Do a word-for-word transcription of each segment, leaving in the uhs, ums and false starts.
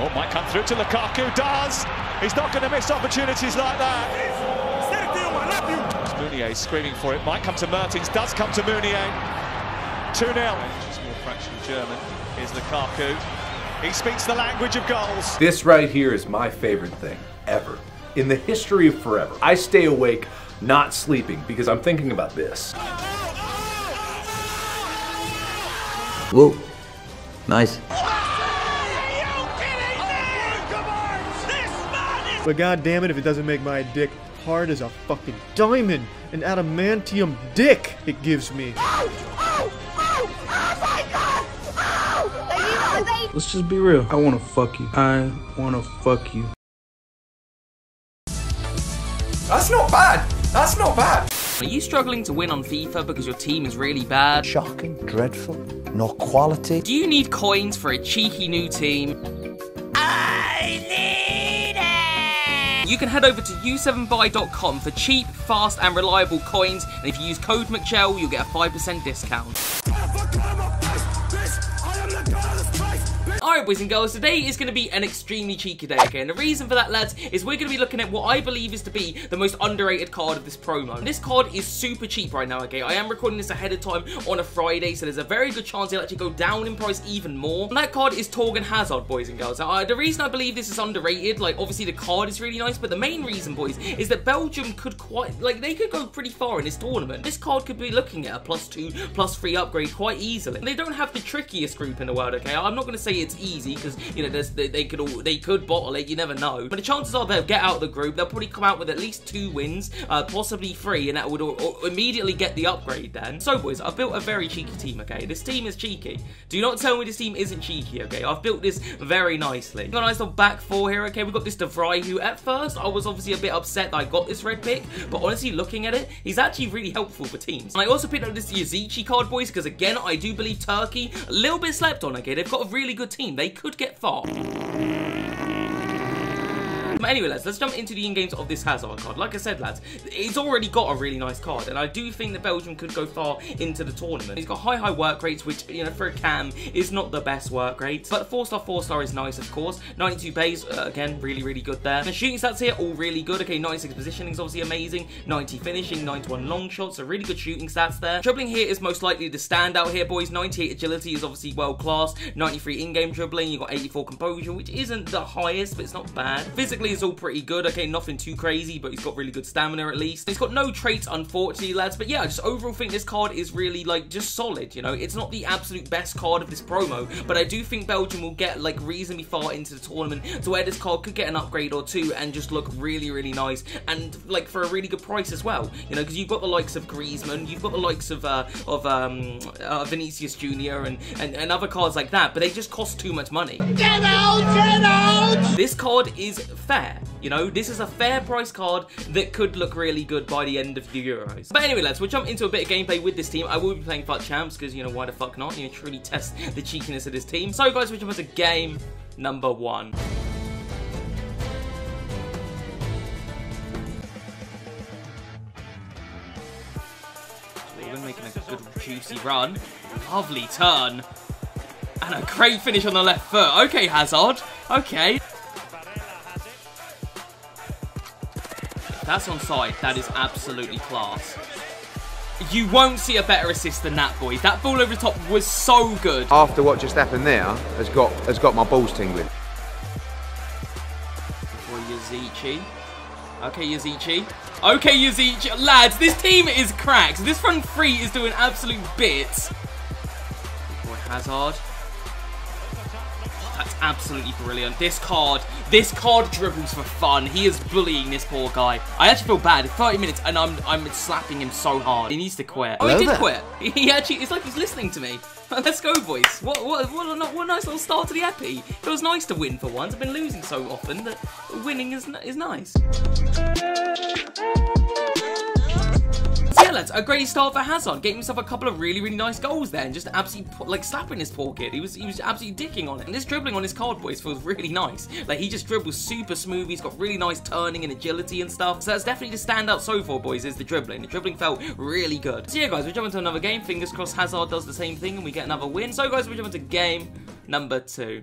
Oh, might come through to Lukaku, does! He's not going to miss opportunities like that! Meunier screaming for it, might come to Mertens, does come to Meunier. two nil. Just more fractional German. Here's Lukaku. He speaks the language of goals. This right here is my favorite thing ever. In the history of forever, I stay awake, not sleeping, because I'm thinking about this. Whoa, nice. But god damn it if it doesn't make my dick hard as a fucking diamond, an adamantium dick it gives me. Let's just be real. I wanna fuck you. I wanna fuck you. That's not bad. That's not bad. Are you struggling to win on FIFA because your team is really bad? Shocking, dreadful, no quality. Do you need coins for a cheeky new team? I need it! You can head over to u seven buy dot com for cheap, fast and reliable coins, and if you use code McJell, you'll get a five percent discount. Alright, boys and girls, today is going to be an extremely cheeky day, okay? And the reason for that, lads, is we're going to be looking at what I believe is to be the most underrated card of this promo. And this card is super cheap right now, okay? I am recording this ahead of time on a Friday, so there's a very good chance it'll actually go down in price even more. And that card is Thorgan Hazard, boys and girls. Now, uh, the reason I believe this is underrated, like, obviously the card is really nice, but the main reason, boys, is that Belgium could quite, like, they could go pretty far in this tournament. This card could be looking at a plus two, plus three upgrade quite easily. And they don't have the trickiest group in the world, okay? I'm not going to say it's easy because, you know, there's, they, they could all they could bottle it, you never know, but the chances are they'll get out of the group. They'll probably come out with at least two wins, uh, possibly three, and that would all, all immediately get the upgrade then. So boys, I've built a very cheeky team, okay? This team is cheeky. Do not tell me this team isn't cheeky, okay? I've built this very nicely. We've got a nice little back four here, okay? We've got this Devry, who at first I was obviously a bit upset that I got this red pick, but honestly looking at it, he's actually really helpful for teams. And I also picked up this Yazici card, boys, because again, I do believe Turkey, a little bit slept on, okay? They've got a really good team. They could get far. But anyway, lads, let's jump into the in-games of this Hazard card. Like I said, lads, he's already got a really nice card, and I do think that Belgium could go far into the tournament. He's got high, high work rates, which, you know, for a cam is not the best work rates, but four-star, four-star is nice, of course. ninety-two base, uh, again, really, really good there. The shooting stats here, all really good. Okay, ninety-six positioning is obviously amazing. ninety finishing, ninety-one long shots, so really good shooting stats there. Dribbling here is most likely the standout here, boys. ninety-eight agility is obviously world-class. ninety-three in-game dribbling. You've got eighty-four composure, which isn't the highest, but it's not bad. Physically, is all pretty good, okay, nothing too crazy, but he's got really good stamina at least. He's got no traits, unfortunately, lads, but yeah, I just overall think this card is really, like, just solid, you know? It's not the absolute best card of this promo, but I do think Belgium will get, like, reasonably far into the tournament to where this card could get an upgrade or two and just look really, really nice, and, like, for a really good price as well, you know, because you've got the likes of Griezmann, you've got the likes of, uh, of, um, uh, Vinicius Junior and, and, and other cards like that, but they just cost too much money. Get out! Get out! This card is fair. You know, this is a fair price card that could look really good by the end of the Euros. But anyway, lads, we'll jump into a bit of gameplay with this team. I will be playing Fuck Champs because, you know, why the fuck not? You know, truly test the cheekiness of this team. So, guys, we'll jump into game number one. We're making a good juicy run. Lovely turn. And a great finish on the left foot. Okay, Hazard. Okay. That's onside. That is absolutely class. You won't see a better assist than that, boys. That ball over the top was so good. After what just happened there, has got has got my balls tingling. For Yazici. Okay, Yazici. Okay, Yazici. Lads, this team is cracked. This front three is doing absolute bits. Boy, Hazard. That's absolutely brilliant. This card, this card dribbles for fun. He is bullying this poor guy. I actually feel bad. thirty minutes and I'm I'm slapping him so hard. He needs to quit. Oh, he did quit. He actually, it's like he's listening to me. Let's go, boys. What what what a, what a nice little start to the epi. It was nice to win for once. I've been losing so often that winning is is nice. Yeah, lads, a great start for Hazard, getting himself a couple of really, really nice goals there, and just absolutely, like, slapping this poor kid. He was, he was absolutely dicking on it. And this dribbling on his card, boys, feels really nice. Like, he just dribbles super smooth. He's got really nice turning and agility and stuff. So that's definitely the standout so far, boys, is the dribbling. The dribbling felt really good. So yeah, guys, we're jumping to another game. Fingers crossed Hazard does the same thing and we get another win. So, guys, we're jumping to game number two.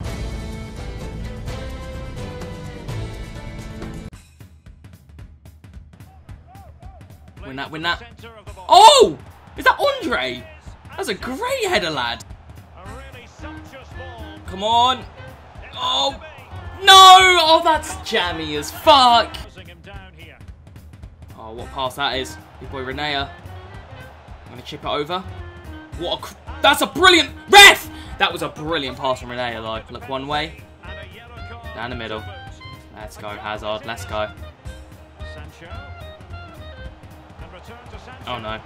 win that, win that. Oh! Is that Andre? That's a great header, lad. Come on. Oh! No! Oh, that's jammy as fuck. Oh, what pass that is. Your boy Renea. I'm going to chip it over. What a... Cr that's a brilliant... Ref! That was a brilliant pass from Renea, though. Look, one way. Down the middle. Let's go, Hazard. Let's go. Oh, no.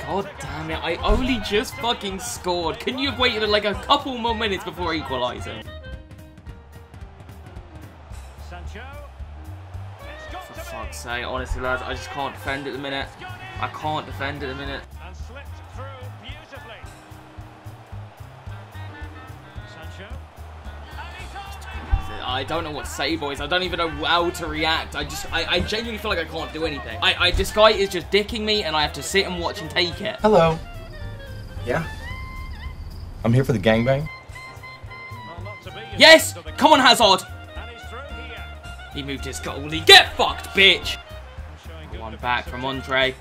God damn it. I only just fucking scored. Couldn't you have waited like a couple more minutes before equalising? For fuck's sake. Honestly, lads, I just can't defend at the minute. I can't defend at the minute. I don't know what to say, boys. I don't even know how to react. I just, I, I genuinely feel like I can't do anything. I, I, this guy is just dicking me, and I have to sit and watch and take it. Hello. Yeah. I'm here for the gangbang. Yes! Come on, Hazard! He moved his goalie. Get fucked, bitch! One back from Andre.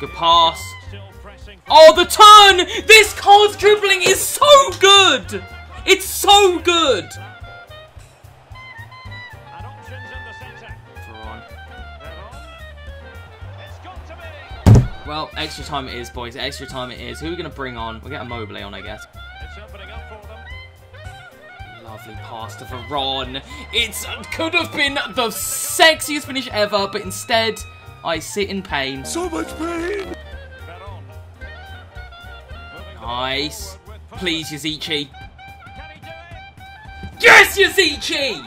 Good pass. Oh, the turn! This card's dribbling is so good! It's so good! Well, extra time it is, boys. Extra time it is. Who are we going to bring on? We'll get Immobile on, I guess. It's opening up for them. Lovely pass to Varane. It could have been the sexiest finish ever, but instead, I sit in pain. So much pain! Nice. Please, Yazici. Yes, Yazici!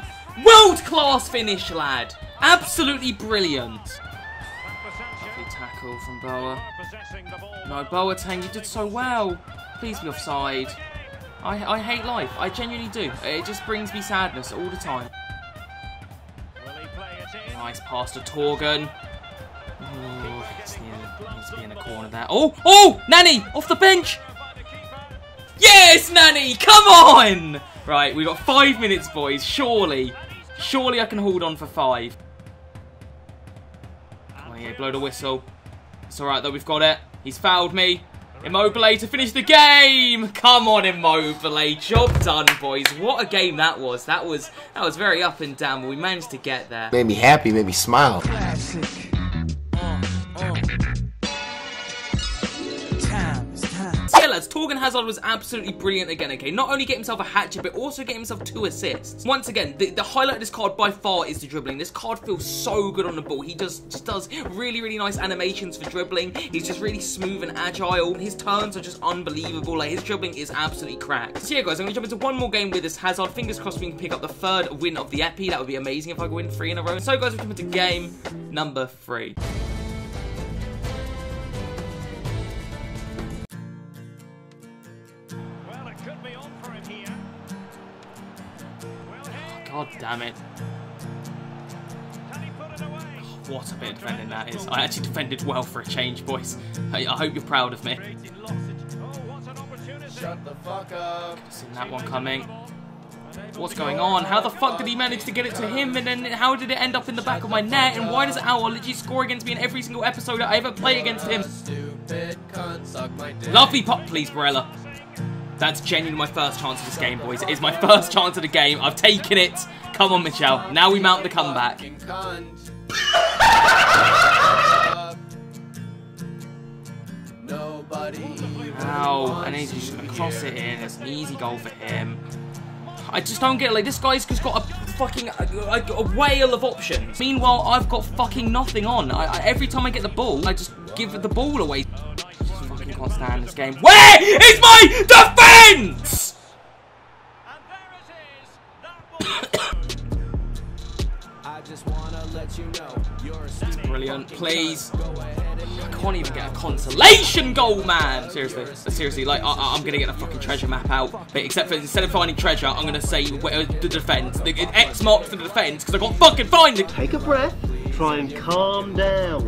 World-class finish, lad. Absolutely brilliant. Tackle from Boa. No, Boateng, you did so well. Please be offside. I, I hate life. I genuinely do. It just brings me sadness all the time. Nice pass to Thorgan. Oh, it's near, needs to be in the corner there. Oh, oh, Nanny off the bench. Yes, Nanny, come on. Right, we've got five minutes, boys. Surely, surely I can hold on for five. Yeah, blow the whistle. It's alright though, we've got it. He's fouled me. Immobile to finish the game! Come on, Immobile. Job done, boys. What a game that was. That was that was very up and down, but we managed to get there. Made me happy, made me smile. Classic. Oh, oh. Yeah, lads, Thorgan Hazard was absolutely brilliant again, okay? Not only get himself a hat-trick, but also get himself two assists. Once again, the, the highlight of this card by far is the dribbling. This card feels so good on the ball. He does, just does really, really nice animations for dribbling. He's just really smooth and agile. His turns are just unbelievable. Like, his dribbling is absolutely cracked. So yeah, guys, I'm going to jump into one more game with this Hazard. Fingers crossed we can pick up the third win of the epi. That would be amazing if I could win three in a row. So, guys, we're jumping into game number three. God damn it. What a bit of defending that is. I actually defended well for a change, boys. I, I hope you're proud of me. Shut the fuck up. Could have seen that one coming. What's going on? How the fuck did he manage to get it to him? And then how did it end up in the back of my net? And why does Owl literally score against me in every single episode I ever play against him? Lovely pop, please, Barella. That's genuinely my first chance of this game, boys. It is my first chance of the game. I've taken it. Come on, McJell. Now we mount the comeback. Ow. And he's just going to cross it in. It's an easy goal for him. I just don't get it. Like, this guy's just got a fucking a, a whale of options. Meanwhile, I've got fucking nothing on. I, I, every time I get the ball, I just give the ball away. Can't stand this game. Where is my defense? And there it is. I just want to let you know you're brilliant. Please. I can't even get a consolation goal, man. Seriously. Seriously, like I I'm going to get a fucking treasure map out. But except for instead of finding treasure, I'm going to say where the defense. The X marks the defense because I can't fucking find it. Take a breath. Try and calm down.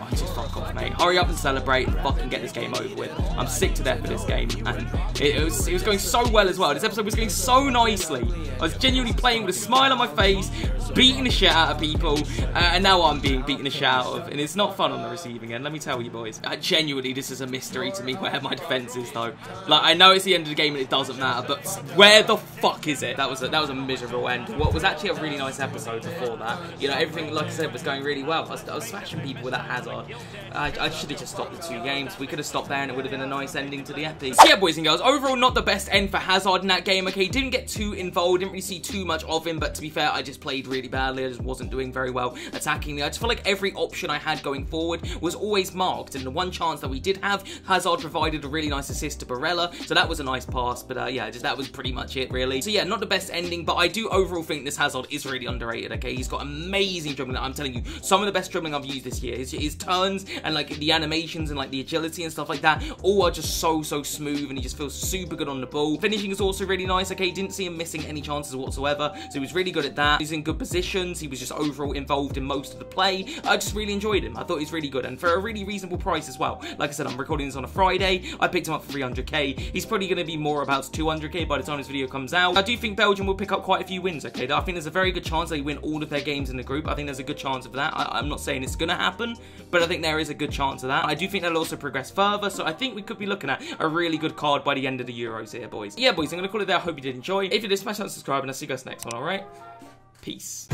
I just fuck off, mate. Hurry up and celebrate and fucking get this game over with. I'm sick to death of this game. And it, it, was, it was going so well as well. This episode was going so nicely. I was genuinely playing with a smile on my face, beating the shit out of people, uh, and now I'm being beaten the shit out of. And it's not fun on the receiving end, let me tell you, boys. Uh, genuinely, this is a mystery to me where my defence is, though. Like, I know it's the end of the game and it doesn't matter, but where the fuck is it? That was a, that was a miserable end. What was actually a really nice episode before that. You know, everything, like I said, was going really well. I was, I was smashing people with that Hazard. I, I should have just stopped the two games. We could have stopped there and it would have been a nice ending to the epi. So yeah, boys and girls, overall not the best end for Hazard in that game, okay? He didn't get too involved, didn't really see too much of him, but to be fair, I just played really badly. I just wasn't doing very well attacking me. I just felt like every option I had going forward was always marked, and the one chance that we did have, Hazard provided a really nice assist to Barella, so that was a nice pass, but uh, yeah, just that was pretty much it, really. So yeah, not the best ending, but I do overall think this Hazard is really underrated, okay? He's got amazing dribbling. I'm telling you, some of the best dribbling I've used this year. His, his turns and like the animations and like the agility and stuff like that all are just so, so smooth, and he just feels super good on the ball. Finishing is also really nice, okay? Didn't see him missing any chances whatsoever, so he was really good at that. He's in good positions. He was just overall involved in most of the play. I just really enjoyed him. I thought he was really good, and for a really reasonable price as well. Like I said, I'm recording this on a Friday. I picked him up for three hundred K. He's probably going to be more about two hundred K by the time this video comes out. I do think Belgium will pick up quite a few wins, okay? I think there's a very good chance they win all of their games in the group. I think there's a good chance of that. I, I'm not saying it's going to happen, but I think there is a good chance of that. I do think they'll also progress further, so I think we could be looking at a really good card by the end of the Euros here, boys. Yeah, boys, I'm going to call it there. I hope you did enjoy. If you did, smash that subscribe, and I'll see you guys next one, alright? Peace.